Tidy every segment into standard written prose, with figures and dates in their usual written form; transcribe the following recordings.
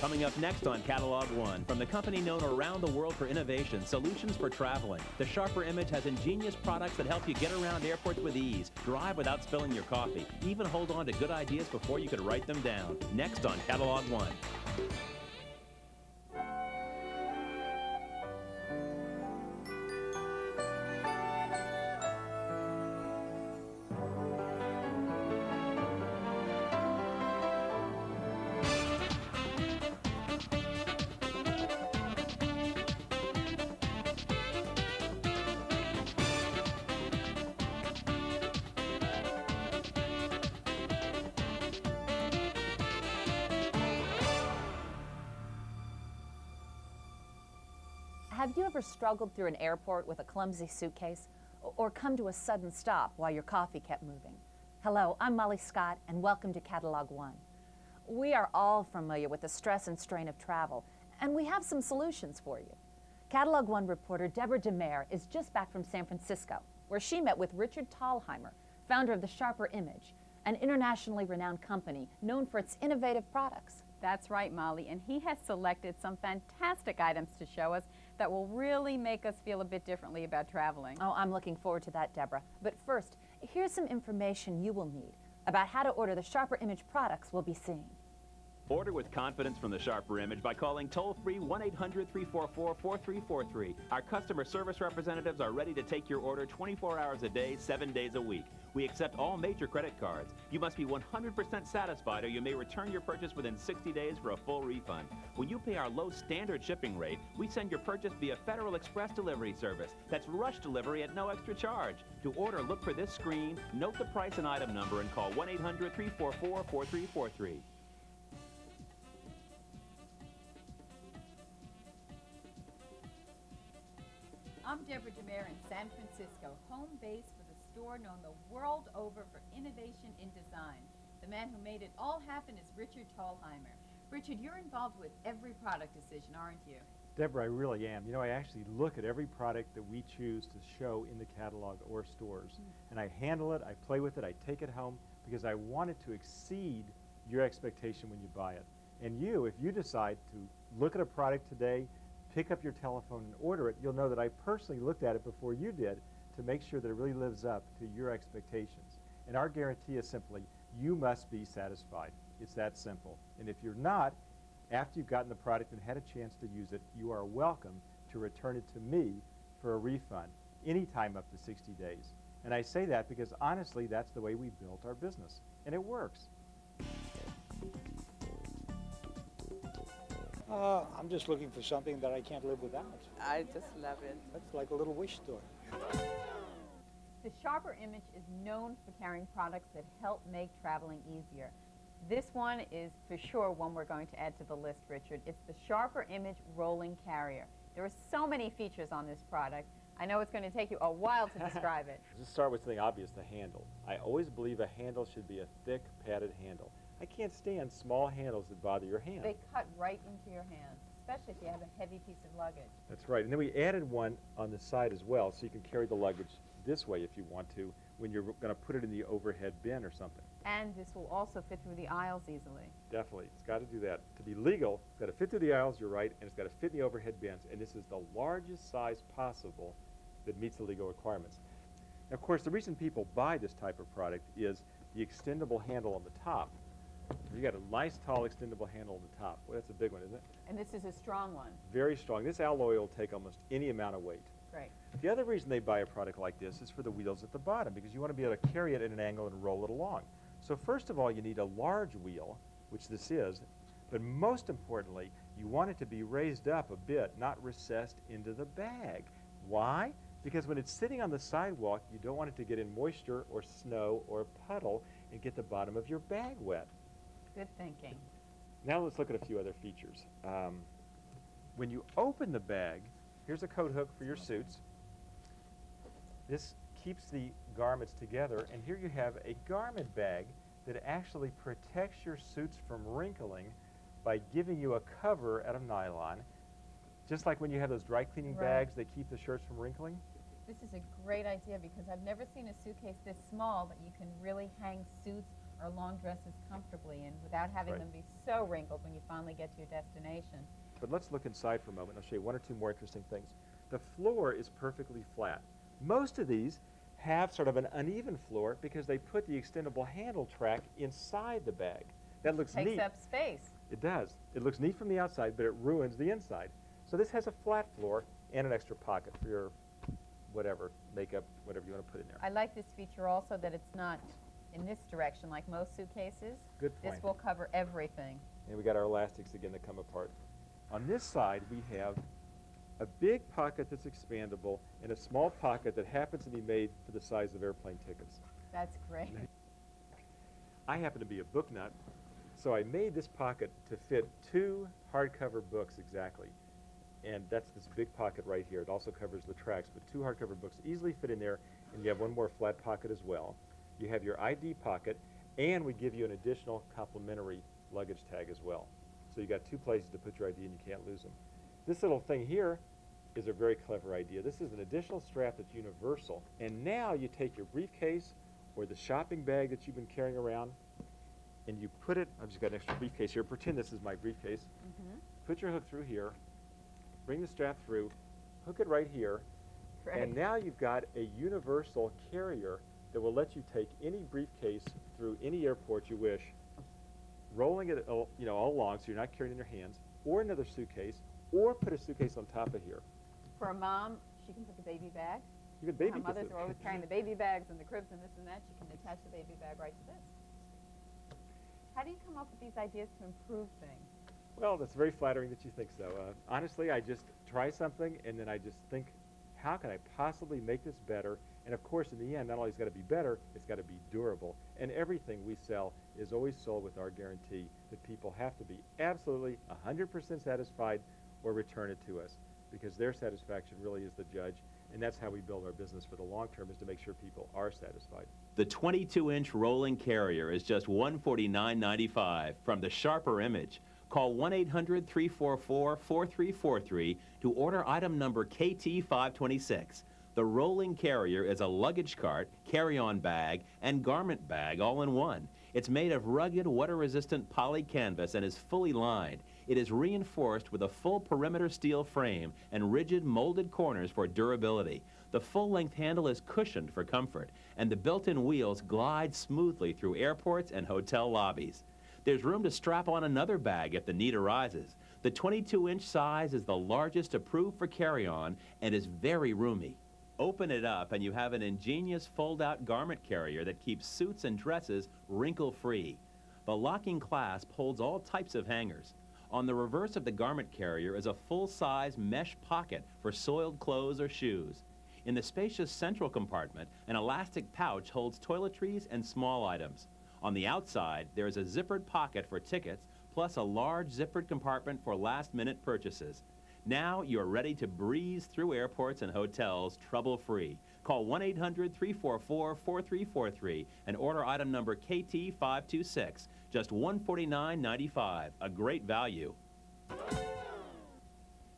Coming up next on Catalog One, from the company known around the world for innovation, solutions for traveling, The Sharper Image has ingenious products that help you get around airports with ease, drive without spilling your coffee, even hold on to good ideas before you could write them down. Next on Catalog One. Have you ever struggled through an airport with a clumsy suitcase or come to a sudden stop while your coffee kept moving? Hello, I'm Molly Scott and welcome to Catalog One. We are all familiar with the stress and strain of travel, and we have some solutions for you. Catalog One reporter Deborah DeMare is just back from San Francisco, where she met with Richard Thalheimer, founder of The Sharper Image, an internationally renowned company known for its innovative products. That's right, Molly, and he has selected some fantastic items to show us that will really make us feel a bit differently about traveling. Oh, I'm looking forward to that, Deborah. But first, here's some information you will need about how to order the Sharper Image products we'll be seeing. Order with confidence from the Sharper Image by calling toll-free 1-800-344-4343. Our customer service representatives are ready to take your order 24 hours a day, 7 days a week. We accept all major credit cards. You must be 100% satisfied, or you may return your purchase within 60 days for a full refund. When you pay our low standard shipping rate, we send your purchase via Federal Express delivery service. That's rush delivery at no extra charge. To order, look for this screen, note the price and item number, and call 1-800-344-4343. I'm Deborah DeMare in San Francisco, home base for the store known the world over for innovation in design. The man who made it all happen is Richard Thalheimer. Richard, you're involved with every product decision, aren't you? Deborah, I really am. You know, I actually look at every product that we choose to show in the catalog or stores. And I handle it, I play with it, I take it home, because I want it to exceed your expectation when you buy it. And you, if you decide to look at a product today, pick up your telephone and order it, you'll know that I personally looked at it before you did to make sure that it really lives up to your expectations. And our guarantee is simply, you must be satisfied. It's that simple. And if you're not, after you've gotten the product and had a chance to use it, you are welcome to return it to me for a refund, any time up to 60 days. And I say that because honestly, that's the way we built our business, and it works. I'm just looking for something that I can't live without. I just love it. That's like a little wish store. The Sharper Image is known for carrying products that help make traveling easier. This one is for sure one we're going to add to the list, Richard. It's the Sharper Image Rolling Carrier. There are so many features on this product. I know it's going to take you a while to describe it. Let's start with something obvious, the handle. I always believe a handle should be a thick, padded handle. I can't stand small handles that bother your hand. They cut right into your hand, especially if you have a heavy piece of luggage. That's right. And then we added one on the side as well, so you can carry the luggage this way if you want to, when you're going to put it in the overhead bin or something. And this will also fit through the aisles easily. Definitely. It's got to do that. To be legal, it's got to fit through the aisles, you're right, and it's got to fit in the overhead bins. And this is the largest size possible that meets the legal requirements. Now, of course, the reason people buy this type of product is the extendable handle on the top. You got a nice, tall, extendable handle on the top. Well, that's a big one, isn't it? And this is a strong one. Very strong. This alloy will take almost any amount of weight. Right. The other reason they buy a product like this is for the wheels at the bottom, because you want to be able to carry it at an angle and roll it along. So first of all, you need a large wheel, which this is, but most importantly, you want it to be raised up a bit, not recessed into the bag. Why? Because when it's sitting on the sidewalk, you don't want it to get in moisture or snow or puddle and get the bottom of your bag wet. Good thinking. Now let's look at a few other features. When you open the bag, here's a coat hook for your suits. This keeps the garments together, and here you have a garment bag that actually protects your suits from wrinkling by giving you a cover out of nylon, just like when you have those dry cleaning bags that keep the shirts from wrinkling. This is a great idea because I've never seen a suitcase this small that you can really hang suits or long dresses comfortably in without having them be so wrinkled when you finally get to your destination. But let's look inside for a moment. I'll show you one or two more interesting things. The floor is perfectly flat. Most of these have sort of an uneven floor because they put the extendable handle track inside the bag. That looks neat. Takes up space. It does. It looks neat from the outside, but it ruins the inside. So this has a flat floor and an extra pocket for your whatever, makeup, whatever you want to put in there. I like this feature also that it's not in this direction like most suitcases. Good point. This will cover everything. And we got our elastics again to come apart. On this side, we have a big pocket that's expandable and a small pocket that happens to be made for the size of airplane tickets. That's great. I happen to be a book nut, so I made this pocket to fit 2 hardcover books exactly. And that's this big pocket right here. It also covers the tracks, but 2 hardcover books easily fit in there, and you have one more flat pocket as well. You have your ID pocket, and we give you an additional complimentary luggage tag as well. So you've got 2 places to put your ID, and you can't lose them. This little thing here is a very clever idea. This is an additional strap that's universal, and now you take your briefcase or the shopping bag that you've been carrying around, and you put it, I've just got an extra briefcase here, pretend this is my briefcase, put your hook through here, bring the strap through, hook it right here, and now you've got a universal carrier that will let you take any briefcase through any airport you wish, rolling it all, you know, all along so you're not carrying it in your hands, or another suitcase, or put a suitcase on top of here. For a mom, she can put the baby bag. Even baby kids. Mothers are always carrying the baby bags and the cribs and this and that. You can attach the baby bag right to this. How do you come up with these ideas to improve things? Well, that's very flattering that you think so. Honestly, I just try something, and then I just think, how can I possibly make this better? And of course, in the end, not only has it got to be better, it's got to be durable. And everything we sell is always sold with our guarantee that people have to be absolutely 100% satisfied or return it to us, because their satisfaction really is the judge. And that's how we build our business for the long term, is to make sure people are satisfied. The 22-inch rolling carrier is just $149.95 from the Sharper Image. Call 1-800-344-4343 to order item number KT526. The rolling carrier is a luggage cart, carry-on bag, and garment bag all in one. It's made of rugged, water-resistant poly canvas and is fully lined. It is reinforced with a full perimeter steel frame and rigid molded corners for durability. The full-length handle is cushioned for comfort, and the built-in wheels glide smoothly through airports and hotel lobbies. There's room to strap on another bag if the need arises. The 22-inch size is the largest approved for carry-on and is very roomy. Open it up and you have an ingenious fold-out garment carrier that keeps suits and dresses wrinkle-free. The locking clasp holds all types of hangers. On the reverse of the garment carrier is a full-size mesh pocket for soiled clothes or shoes. In the spacious central compartment, an elastic pouch holds toiletries and small items. On the outside, there is a zippered pocket for tickets, plus a large zippered compartment for last-minute purchases. Now you're ready to breeze through airports and hotels trouble-free. Call 1-800-344-4343 and order item number KT526, just $149.95, a great value.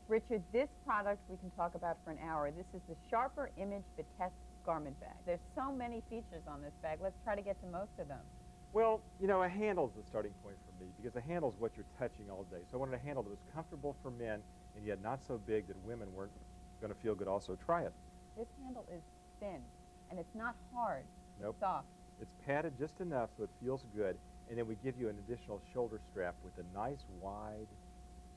Richard, this product we can talk about for an hour. This is the Sharper Image Vitesse Garment Bag. There's so many features on this bag. Let's try to get to most of them. Well, you know, a handle's the starting point for me, because a handle's what you're touching all day. So I wanted a handle that was comfortable for men and yet not so big that women weren't going to feel good also try it. This handle is thin, and it's not hard. Nope. It's soft. It's padded just enough so it feels good, and then we give you an additional shoulder strap with a nice wide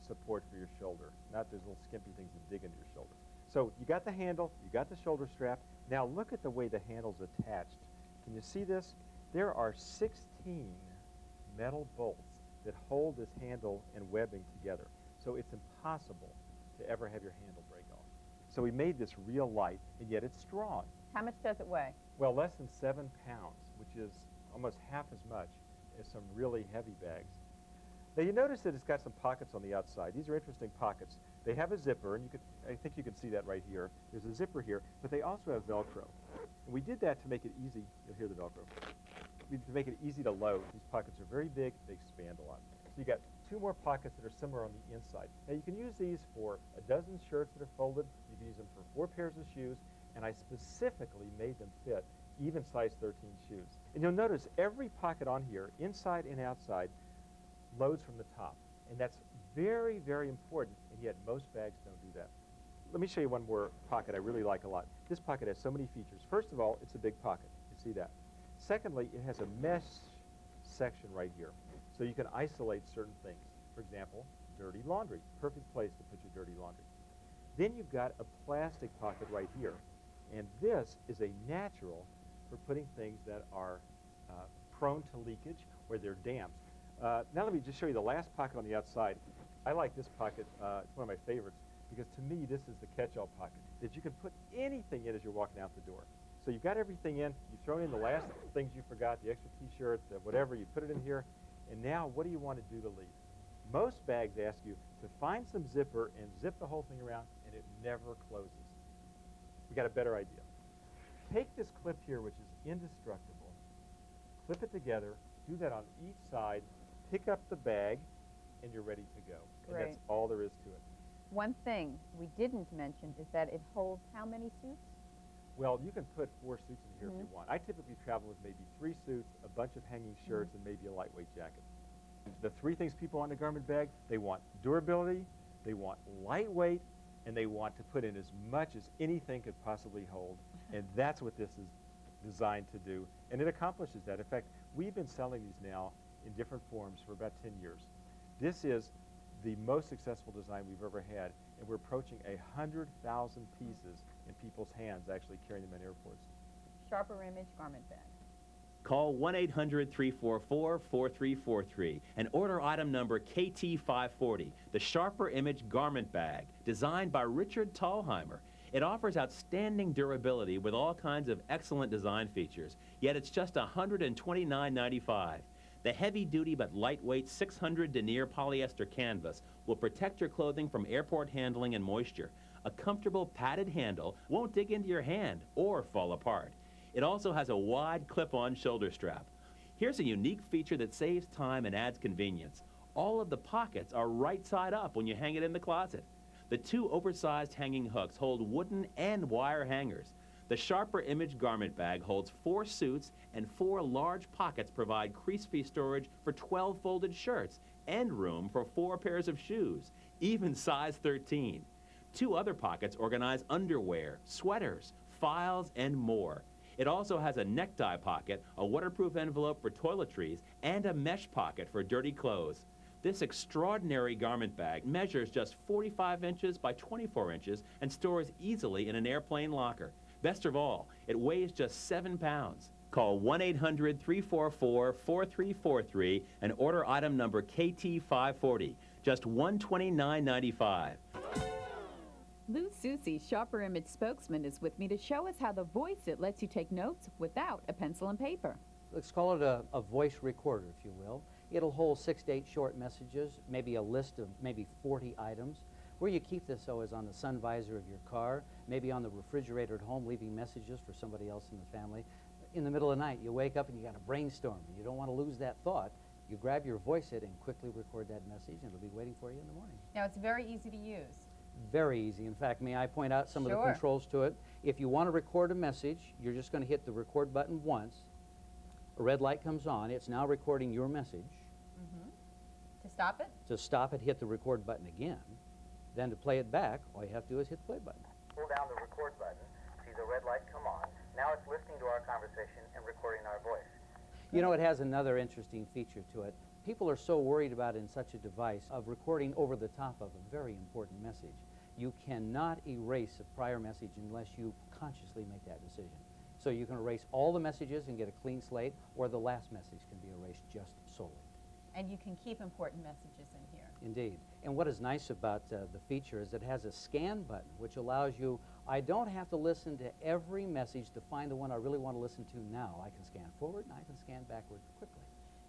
support for your shoulder, not those little skimpy things that dig into your shoulder. So you got the handle, you got the shoulder strap. Now look at the way the handle's attached. Can you see this? There are 16 metal bolts that hold this handle and webbing together. So it's impossible to ever have your handle break off. So we made this real light, and yet it's strong. How much does it weigh? Well, less than 7 pounds, which is almost half as much as some really heavy bags. Now you notice that it's got some pockets on the outside. These are interesting pockets. They have a zipper, and you could, I think you can see that right here. There's a zipper here, but they also have Velcro. And we did that to make it easy. You'll hear the Velcro. To make it easy to load. These pockets are very big. They expand a lot. So you got 2 more pockets that are similar on the inside. Now you can use these for a dozen shirts that are folded. You can use them for 4 pairs of shoes, and I specifically made them fit even size 13 shoes. And you'll notice every pocket on here, inside and outside, loads from the top. And that's very, very important, and yet most bags don't do that. Let me show you one more pocket I really like a lot. This pocket has so many features. First of all, it's a big pocket. You see that. Secondly, it has a mesh section right here. So you can isolate certain things. For example, dirty laundry. Perfect place to put your dirty laundry. Then you've got a plastic pocket right here. And this is a natural for putting things that are prone to leakage or they're damp. Now let me just show you the last pocket on the outside. I like this pocket. It's one of my favorites because to me this is the catch-all pocket that you can put anything in as you're walking out the door. So you've got everything in. You've thrown in the last things you forgot, the extra T-shirt, the whatever. You put it in here. And now what do you want to do to leave? Most bags ask you to find some zipper and zip the whole thing around, and it never closes. We got a better idea. Take this clip here, which is indestructible. Clip it together. Do that on each side. Pick up the bag, and you're ready to go. Great. And that's all there is to it. One thing we didn't mention is that it holds how many suits? Well, you can put 4 suits in here if you want. I typically travel with maybe 3 suits, a bunch of hanging shirts, and maybe a lightweight jacket. The 3 things people want in a garment bag, they want durability, they want lightweight, and they want to put in as much as anything could possibly hold. And that's what this is designed to do. And it accomplishes that. In fact, we've been selling these now in different forms for about 10 years. This is the most successful design we've ever had. And we're approaching 100,000 pieces in people's hands, actually carrying them in airports. Sharper Image Garment Bag. Call 1-800-344-4343 and order item number KT540, the Sharper Image Garment Bag, designed by Richard Thalheimer. It offers outstanding durability with all kinds of excellent design features, yet it's just $129.95. The heavy-duty but lightweight 600 denier polyester canvas will protect your clothing from airport handling and moisture. A comfortable padded handle won't dig into your hand or fall apart. It also has a wide clip-on shoulder strap. Here's a unique feature that saves time and adds convenience. All of the pockets are right side up when you hang it in the closet. The 2 oversized hanging hooks hold wooden and wire hangers. The Sharper Image Garment Bag holds 4 suits, and 4 large pockets provide crease-free storage for 12 folded shirts and room for 4 pairs of shoes, even size 13. 2 other pockets organize underwear, sweaters, files, and more. It also has a necktie pocket, a waterproof envelope for toiletries, and a mesh pocket for dirty clothes. This extraordinary garment bag measures just 45 inches by 24 inches and stores easily in an airplane locker. Best of all, it weighs just 7 pounds. Call 1-800-344-4343 and order item number KT540, just $129.95. Lou Soucy, Sharper Image spokesman, is with me to show us how the voice it lets you take notes without a pencil and paper. Let's call it a voice recorder, if you will. It'll hold 6 to 8 short messages, maybe a list of maybe 40 items. Where you keep this, though, is on the sun visor of your car, maybe on the refrigerator at home, leaving messages for somebody else in the family. In the middle of the night, you wake up and you got to brainstorm. You don't want to lose that thought. You grab your voice it and quickly record that message, and it'll be waiting for you in the morning. Now, it's very easy to use. Very easy. In fact, may I point out some of the controls to it? If you want to record a message, you're just going to hit the record button once. A red light comes on. It's now recording your message. To stop it? To stop it, hit the record button again. Then to play it back, all you have to do is hit the play button. Pull down the record button, see the red light come on. Now it's listening to our conversation and recording our voice. You know, it has another interesting feature to it. People are so worried about in such a device of recording over the top of a very important message. You cannot erase a prior message unless you consciously make that decision. So you can erase all the messages and get a clean slate, or the last message can be erased just solely. And you can keep important messages in here. Indeed. And what is nice about the feature is it has a scan button, which allows you, I don't have to listen to every message to find the one I really want to listen to now. I can scan forward and I can scan backward quickly.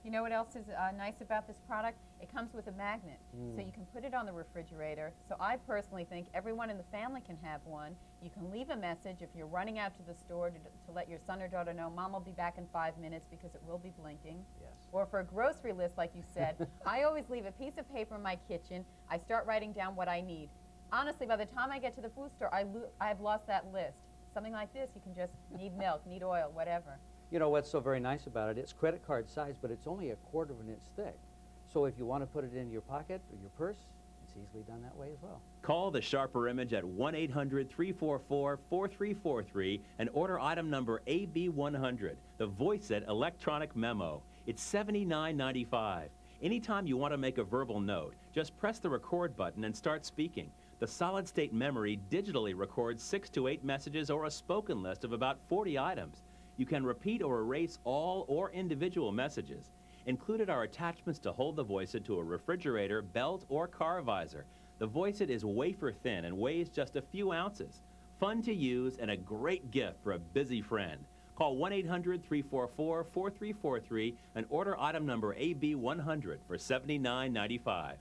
You know what else is nice about this product? It comes with a magnet, so you can put it on the refrigerator. So I personally think everyone in the family can have one. You can leave a message if you're running out to the store to let your son or daughter know, Mom will be back in 5 minutes, because it will be blinking. Yes. Or for a grocery list, like you said, I always leave a piece of paper in my kitchen. I start writing down what I need. Honestly, by the time I get to the food store, I've lost that list. Something like this, you can just need milk, need oil, whatever. You know what's so very nice about it? It's credit card size, but it's only a quarter of an inch thick. So if you want to put it in your pocket or your purse, it's easily done that way as well. Call the Sharper Image at 1-800-344-4343 and order item number AB100, the VoiceIt electronic memo. It's $79.95. Anytime you want to make a verbal note, just press the record button and start speaking. The solid-state memory digitally records 6 to 8 messages or a spoken list of about 40 items. You can repeat or erase all or individual messages. Included are attachments to hold the VoiceIt to a refrigerator, belt, or car visor. The VoiceIt is wafer thin and weighs just a few ounces. Fun to use and a great gift for a busy friend. Call 1-800-344-4343 and order item number AB100 for $79.95.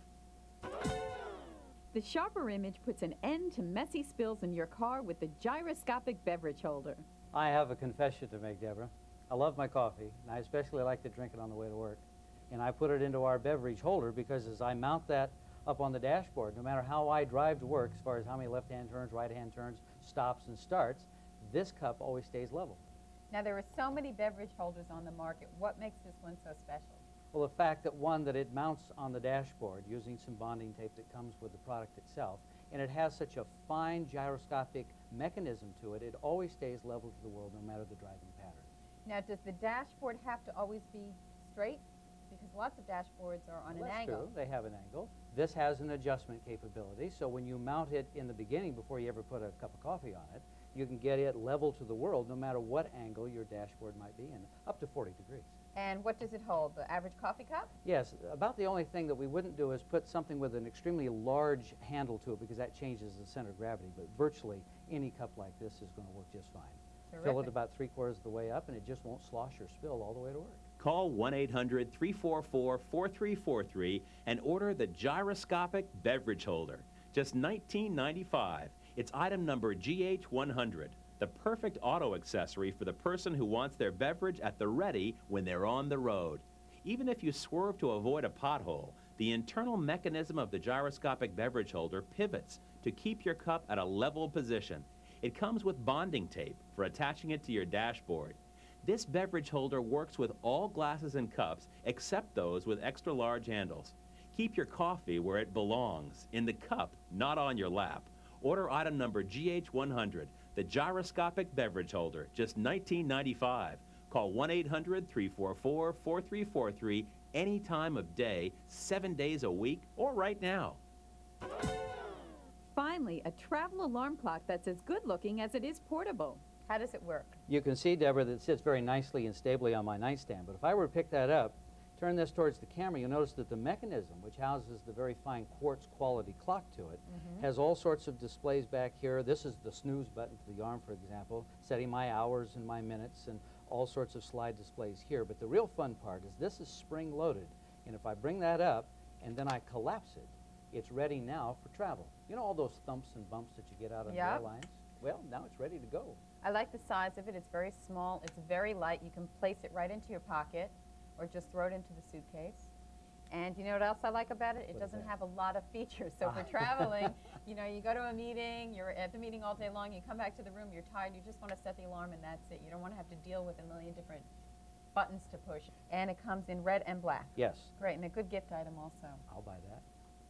The Sharper Image puts an end to messy spills in your car with the gyroscopic beverage holder. I have a confession to make, Deborah. I love my coffee, and I especially like to drink it on the way to work. And I put it into our beverage holder because as I mount that up on the dashboard, no matter how I drive to work, as far as how many left-hand turns, right-hand turns, stops and starts, this cup always stays level. Now, there are so many beverage holders on the market. What makes this one so special? Well, the fact that, one, that it mounts on the dashboard using some bonding tape that comes with the product itself, and it has such a fine gyroscopic mechanism to it, it always stays level to the world no matter the driving pattern. Now, does the dashboard have to always be straight? Because lots of dashboards are on an angle. That's true. They have an angle. This has an adjustment capability, so when you mount it in the beginning before you ever put a cup of coffee on it, you can get it level to the world no matter what angle your dashboard might be in, up to 40 degrees. And what does it hold, the average coffee cup? Yes, about the only thing that we wouldn't do is put something with an extremely large handle to it because that changes the center of gravity, but virtually any cup like this is going to work just fine. Terrific. Fill it about 3/4 of the way up and it just won't slosh or spill all the way to work. Call 1-800-344-4343 and order the gyroscopic beverage holder. Just $19.95. It's item number GH100, the perfect auto accessory for the person who wants their beverage at the ready when they're on the road. Even if you swerve to avoid a pothole, the internal mechanism of the gyroscopic beverage holder pivots to keep your cup at a level position. It comes with bonding tape for attaching it to your dashboard. This beverage holder works with all glasses and cups except those with extra large handles. Keep your coffee where it belongs, in the cup, not on your lap. Order item number GH100, the gyroscopic beverage holder, just $19.95. Call 1-800-344-4343 any time of day, 7 days a week, or right now. Finally, a travel alarm clock that's as good looking as it is portable. How does it work? You can see, Deborah, that it sits very nicely and stably on my nightstand, but if I were to pick that up, turn this towards the camera, you'll notice that the mechanism, which houses the very fine quartz quality clock to it, has all sorts of displays back here. This is the snooze button for the arm, for example, setting my hours and my minutes and all sorts of slide displays here. But the real fun part is this is spring-loaded, and if I bring that up and then I collapse it, it's ready now for travel. You know all those thumps and bumps that you get out on airlines? Well, now it's ready to go. I like the size of it. It's very small. It's very light. You can place it right into your pocket, or just throw it into the suitcase. And you know what else I like about it? It doesn't have a lot of features. So for traveling, you know, you go to a meeting, you're at the meeting all day long, you come back to the room, you're tired, you just want to set the alarm and that's it. You don't want to have to deal with a million different buttons to push. And it comes in red and black. Yes. Great, and a good gift item also. I'll buy that.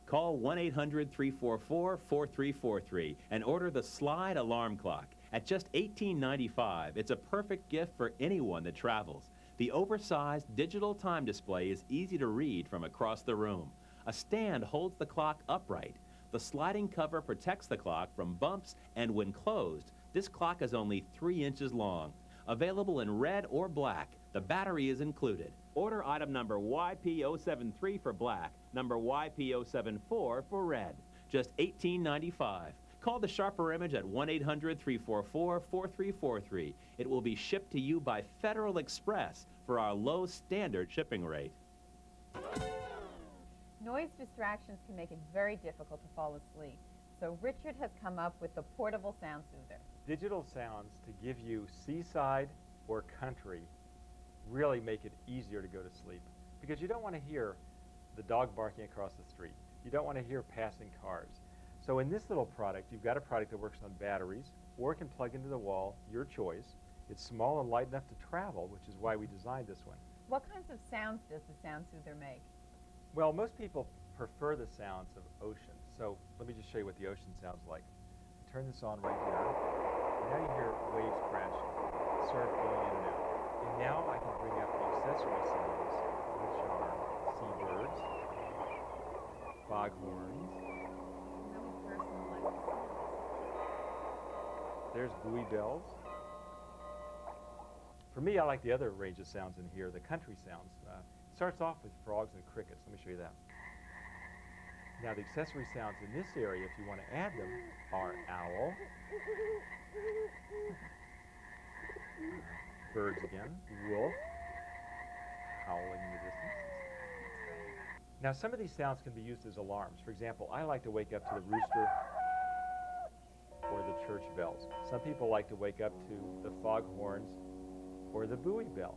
Call 1-800-344-4343 and order the slide alarm clock. At just $18.95, it's a perfect gift for anyone that travels. The oversized digital time display is easy to read from across the room. A stand holds the clock upright. The sliding cover protects the clock from bumps, and when closed, this clock is only 3 inches long. Available in red or black, the battery is included. Order item number YP073 for black, number YP074 for red. Just $18.95. Call the Sharper Image at 1-800-344-4343. It will be shipped to you by Federal Express for our low standard shipping rate. Noise distractions can make it very difficult to fall asleep. So Richard has come up with the portable sound soother. Digital sounds to give you seaside or country really make it easier to go to sleep because you don't want to hear the dog barking across the street. You don't want to hear passing cars. So in this little product, you've got a product that works on batteries, or it can plug into the wall, your choice. It's small and light enough to travel, which is why we designed this one. What kinds of sounds does the sound soother make? Well, most people prefer the sounds of ocean. So let me just show you what the ocean sounds like. Turn this on right here. Now you hear waves crashing, surf going in and out. And now I can bring up the accessory sounds, which are seabirds, foghorns. There's buoy bells. For me, I like the other range of sounds in here, the country sounds. It starts off with frogs and crickets. Let me show you that. Now, the accessory sounds in this area, if you want to add them, are owl, birds again, wolf, howling in the distance. Now, some of these sounds can be used as alarms. For example, I like to wake up to the rooster or the church bells. Some people like to wake up to the foghorns or the buoy bell.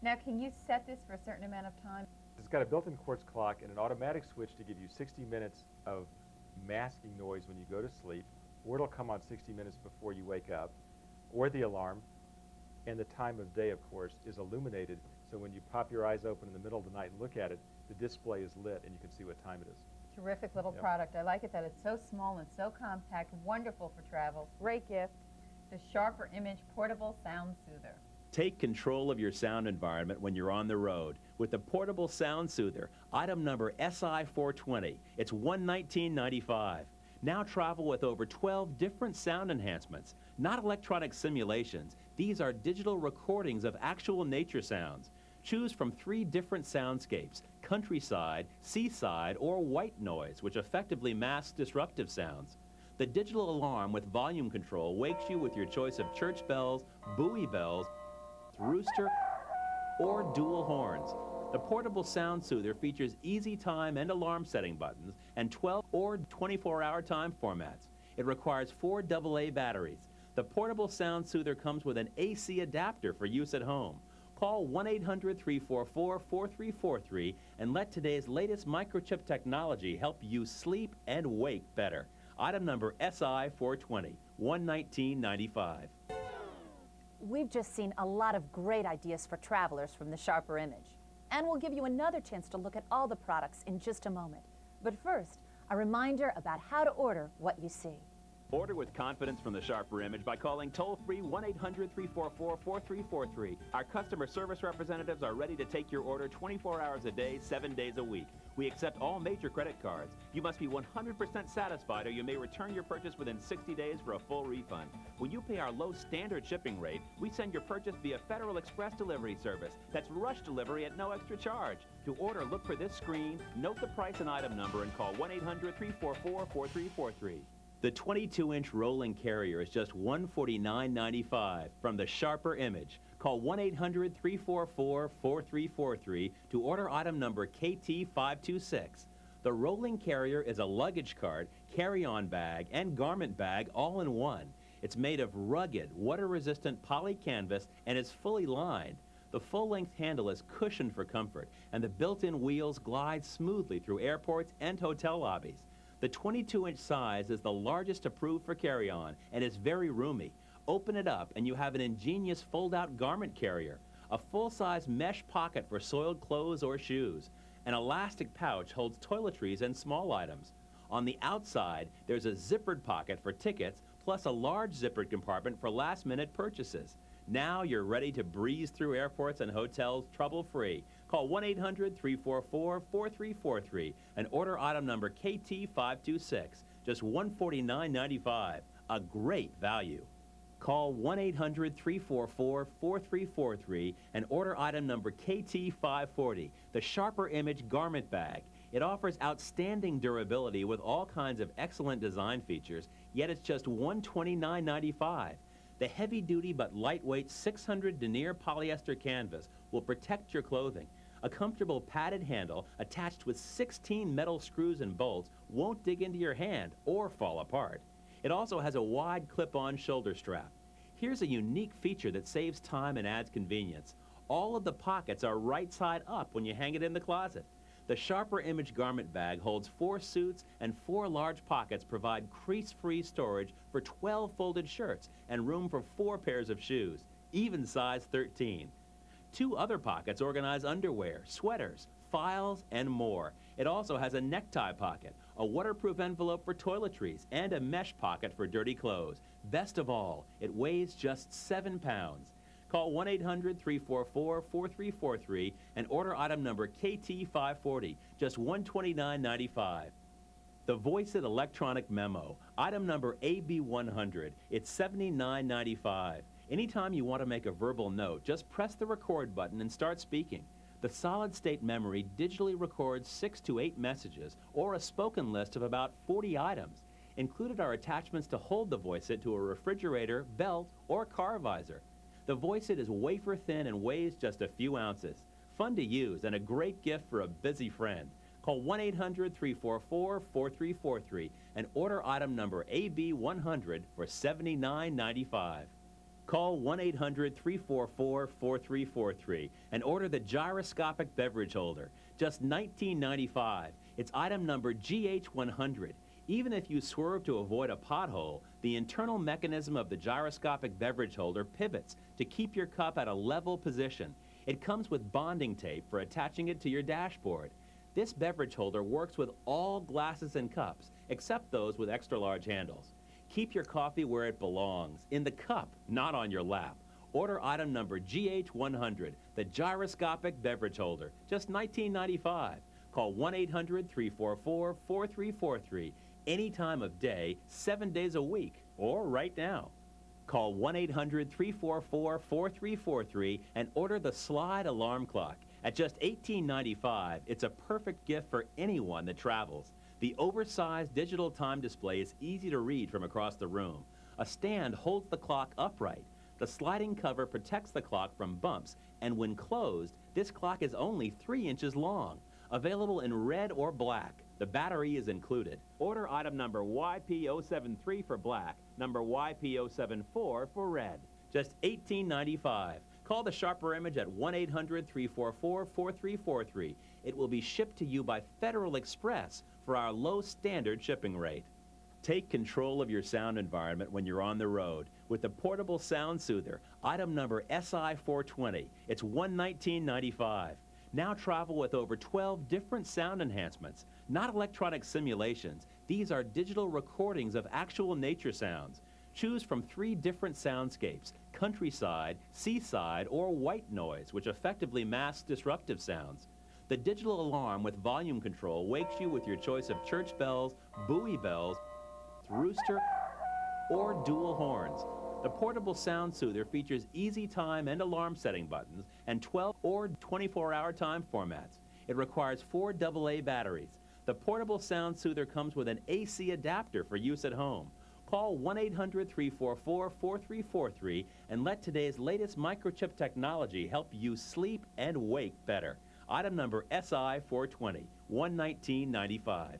Now, can you set this for a certain amount of time? It's got a built-in quartz clock and an automatic switch to give you 60 minutes of masking noise when you go to sleep, or it'll come on 60 minutes before you wake up, or the alarm. And the time of day, of course, is illuminated, so when you pop your eyes open in the middle of the night and look at it, the display is lit and you can see what time it is. Terrific little product. I like it that it's so small and so compact, wonderful for travel. Great gift. The Sharper Image Portable Sound Soother. Take control of your sound environment when you're on the road with the Portable Sound Soother, item number SI420. It's $119.95. Now travel with over 12 different sound enhancements, not electronic simulations. These are digital recordings of actual nature sounds. Choose from 3 different soundscapes: countryside, seaside, or white noise, which effectively masks disruptive sounds. The digital alarm with volume control wakes you with your choice of church bells, buoy bells, rooster, or dual horns. The portable sound soother features easy time and alarm setting buttons and 12 or 24-hour time formats. It requires 4 AA batteries. The portable sound soother comes with an AC adapter for use at home. Call 1-800-344-4343 and let today's latest microchip technology help you sleep and wake better. Item number SI420, $119.95. We've just seen a lot of great ideas for travelers from the Sharper Image. And we'll give you another chance to look at all the products in just a moment. But first, a reminder about how to order what you see. Order with confidence from the Sharper Image by calling toll-free 1-800-344-4343. Our customer service representatives are ready to take your order 24 hours a day, 7 days a week. We accept all major credit cards. You must be 100% satisfied, or you may return your purchase within 60 days for a full refund. When you pay our low standard shipping rate, we send your purchase via Federal Express delivery service. That's rush delivery at no extra charge. To order, look for this screen, note the price and item number, and call 1-800-344-4343. The 22-inch rolling carrier is just $149.95 from the Sharper Image. Call 1-800-344-4343 to order item number KT526. The rolling carrier is a luggage cart, carry-on bag, and garment bag all in one. It's made of rugged, water-resistant poly canvas and is fully lined. The full-length handle is cushioned for comfort, and the built-in wheels glide smoothly through airports and hotel lobbies. The 22-inch size is the largest approved for carry-on and is very roomy. Open it up and you have an ingenious fold-out garment carrier, a full-size mesh pocket for soiled clothes or shoes. An elastic pouch holds toiletries and small items. On the outside, there's a zippered pocket for tickets, plus a large zippered compartment for last-minute purchases. Now you're ready to breeze through airports and hotels trouble-free. Call 1-800-344-4343 and order item number KT526, just $149.95, a great value. Call 1-800-344-4343 and order item number KT540, the Sharper Image Garment Bag. It offers outstanding durability with all kinds of excellent design features, yet it's just $129.95. The heavy-duty but lightweight 600 denier polyester canvas will protect your clothing. A comfortable padded handle attached with 16 metal screws and bolts won't dig into your hand or fall apart. It also has a wide clip-on shoulder strap. Here's a unique feature that saves time and adds convenience. All of the pockets are right side up when you hang it in the closet. The Sharper Image garment bag holds 4 suits and 4 large pockets provide crease-free storage for 12 folded shirts and room for 4 pairs of shoes, even size 13. 2 other pockets organize underwear, sweaters, files, and more. It also has a necktie pocket, a waterproof envelope for toiletries, and a mesh pocket for dirty clothes. Best of all, it weighs just 7 pounds. Call 1-800-344-4343 and order item number KT540, just $129.95. The Voicet Electronic Memo, item number AB100, it's $79.95. Anytime you want to make a verbal note, just press the record button and start speaking. The solid-state memory digitally records 6 to 8 messages or a spoken list of about 40 items. Included are attachments to hold the Voicet to a refrigerator, belt, or car visor. The Voicet is wafer thin and weighs just a few ounces. Fun to use and a great gift for a busy friend. Call 1-800-344-4343 and order item number AB100 for $79.95. Call 1-800-344-4343 and order the gyroscopic beverage holder, just $19.95. It's item number GH100. Even if you swerve to avoid a pothole, the internal mechanism of the gyroscopic beverage holder pivots to keep your cup at a level position. It comes with bonding tape for attaching it to your dashboard. This beverage holder works with all glasses and cups, except those with extra large handles. Keep your coffee where it belongs, in the cup, not on your lap. Order item number GH100, the gyroscopic beverage holder, just $19.95. Call 1-800-344-4343 any time of day, 7 days a week, or right now. Call 1-800-344-4343 and order the Slide Alarm Clock. At just $18.95, it's a perfect gift for anyone that travels. The oversized digital time display is easy to read from across the room. A stand holds the clock upright. The sliding cover protects the clock from bumps, and when closed, this clock is only 3 inches long. Available in red or black. The battery is included. Order item number YP073 for black, number YP074 for red. Just $18.95. Call the Sharper Image at 1-800-344-4343. It will be shipped to you by Federal Express for our low standard shipping rate. Take control of your sound environment when you're on the road with the portable sound soother, item number SI420. It's $119.95. Now travel with over 12 different sound enhancements, not electronic simulations. These are digital recordings of actual nature sounds. Choose from 3 different soundscapes: countryside, seaside, or white noise, which effectively masks disruptive sounds. The digital alarm with volume control wakes you with your choice of church bells, buoy bells, rooster, or dual horns. The portable sound soother features easy time and alarm setting buttons and 12 or 24-hour time formats. It requires 4 AA batteries. The portable sound soother comes with an AC adapter for use at home. Call 1-800-344-4343 and let today's latest microchip technology help you sleep and wake better. Item number SI420, $119.95.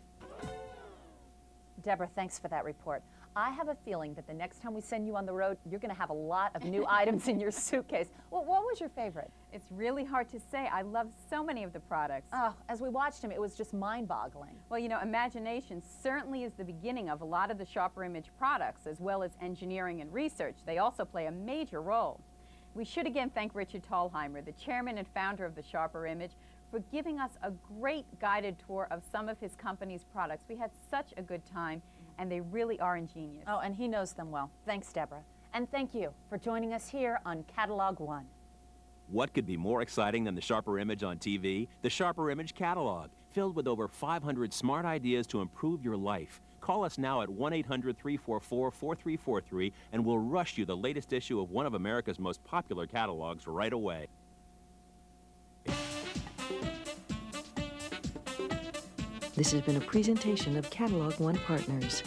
Deborah, thanks for that report. I have a feeling that the next time we send you on the road, you're going to have a lot of new items in your suitcase. Well, what was your favorite? It's really hard to say. I love so many of the products. Oh, as we watched them, it was just mind-boggling. Well, you know, imagination certainly is the beginning of a lot of the Sharper Image products, as well as engineering and research. They also play a major role. We should again thank Richard Thalheimer, the chairman and founder of the Sharper Image, for giving us a great guided tour of some of his company's products. We had such a good time, and they really are ingenious. Oh, and he knows them well. Thanks, Deborah. And thank you for joining us here on Catalog One. What could be more exciting than the Sharper Image on TV? The Sharper Image Catalog, filled with over 500 smart ideas to improve your life. Call us now at 1-800-344-4343, and we'll rush you the latest issue of one of America's most popular catalogs right away. This has been a presentation of Catalog One Partners.